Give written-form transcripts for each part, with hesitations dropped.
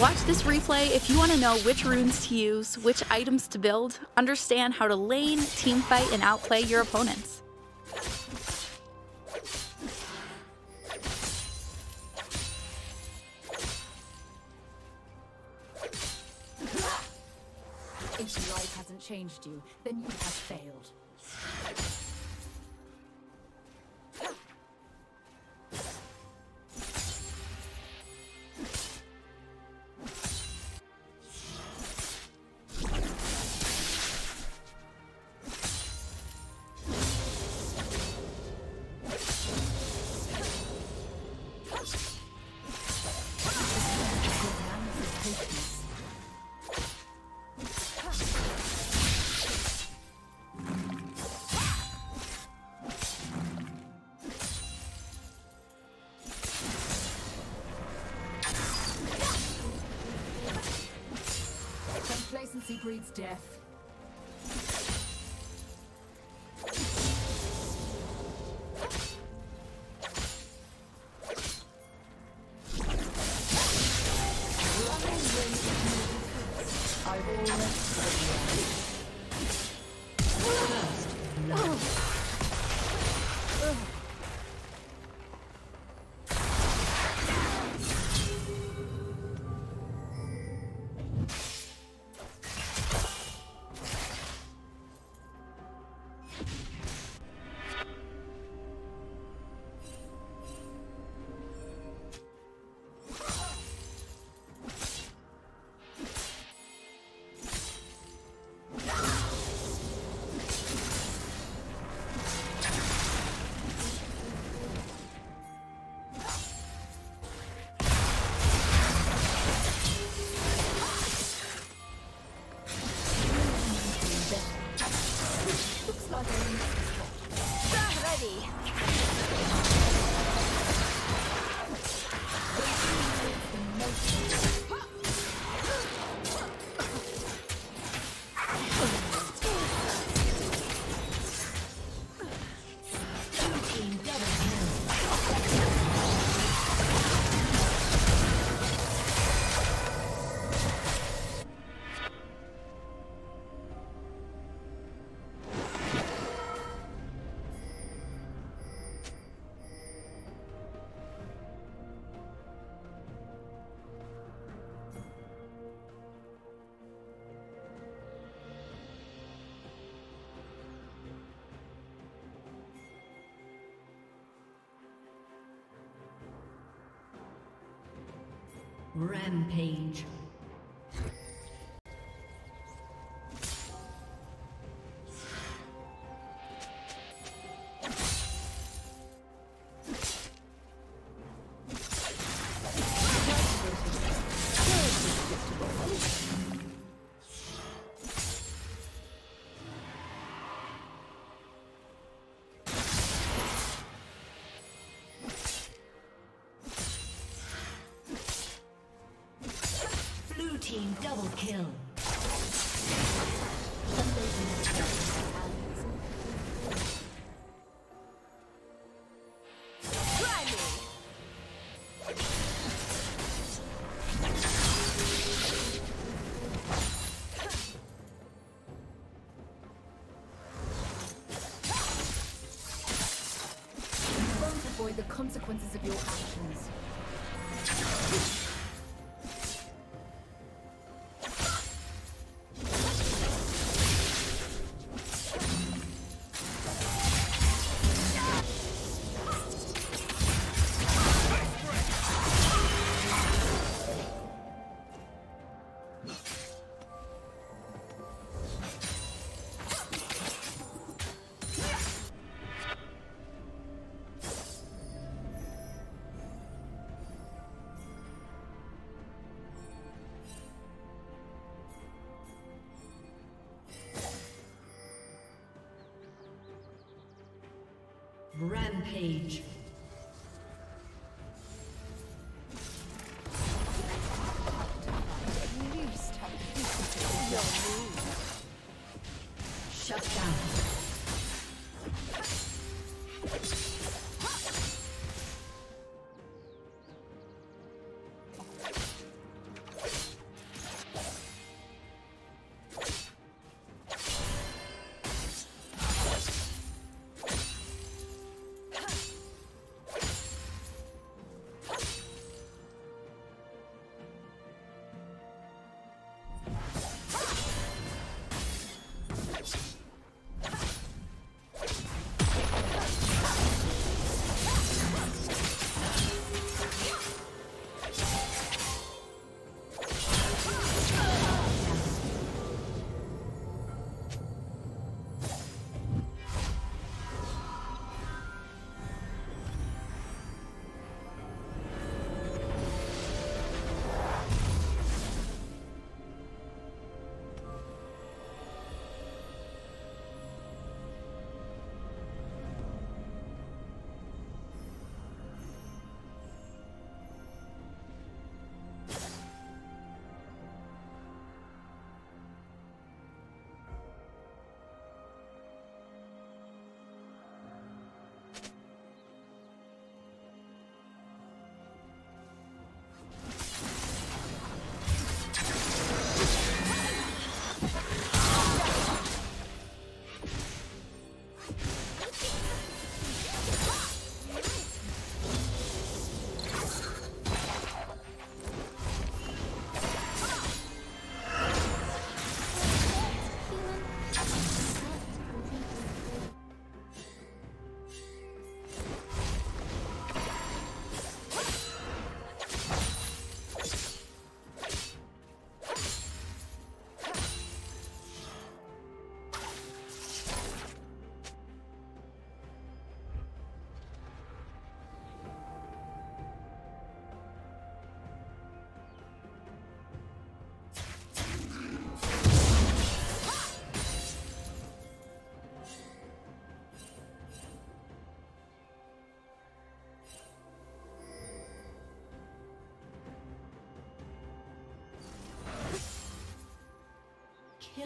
Watch this replay if you want to know which runes to use, which items to build, understand how to lane, teamfight, and outplay your opponents. If life hasn't changed you, then you have failed. Complacency breeds death. Rampage. Double kill. You won't avoid the consequences of your actions. Rampage. Shut down.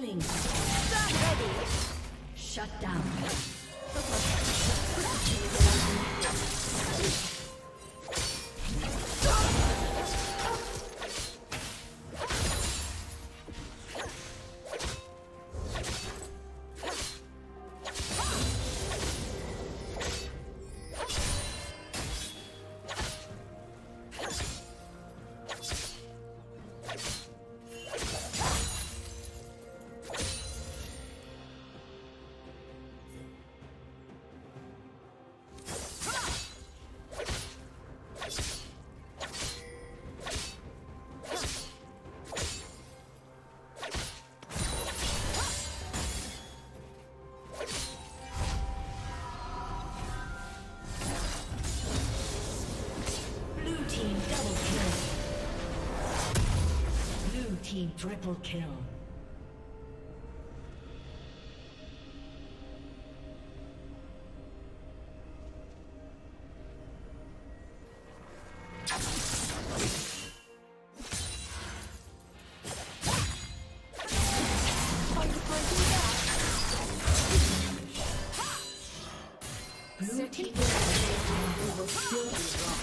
killing. Start ready. Shut down. Triple kill. Blue team will still be lost.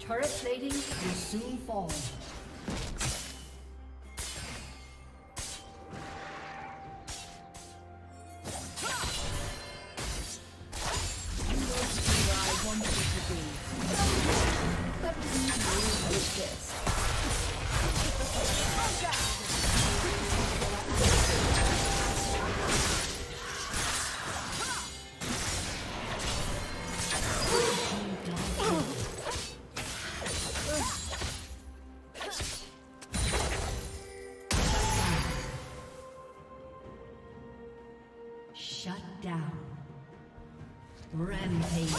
Turret plating will soon fall. Shut down. Rampage.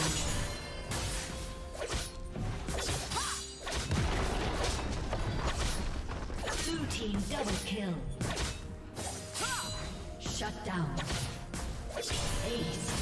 Blue team double kill. Shut down. Ace.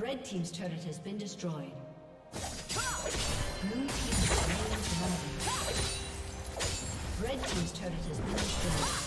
Red team's turret has been destroyed. Blue team's slain dragon. Red team's turret has been destroyed.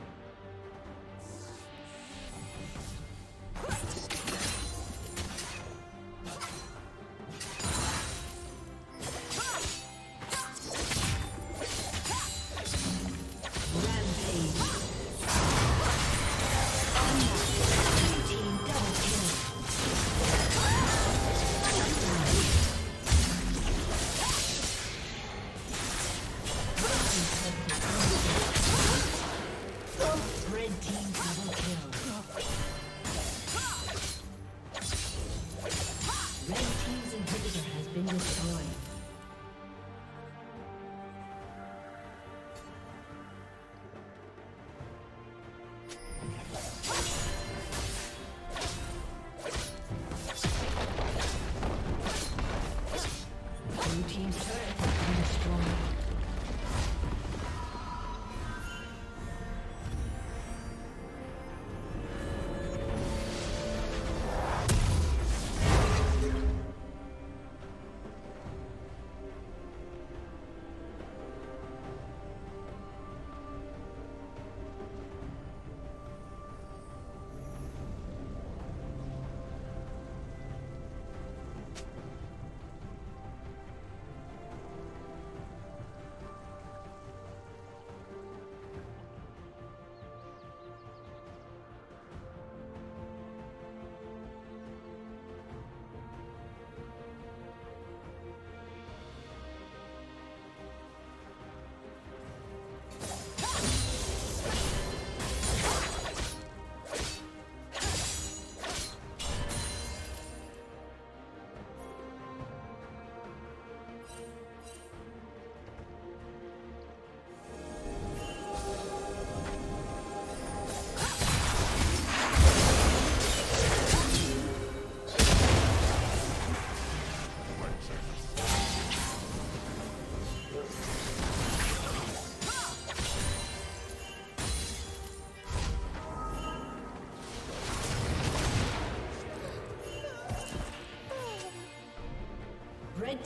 Red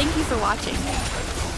Thank you for watching.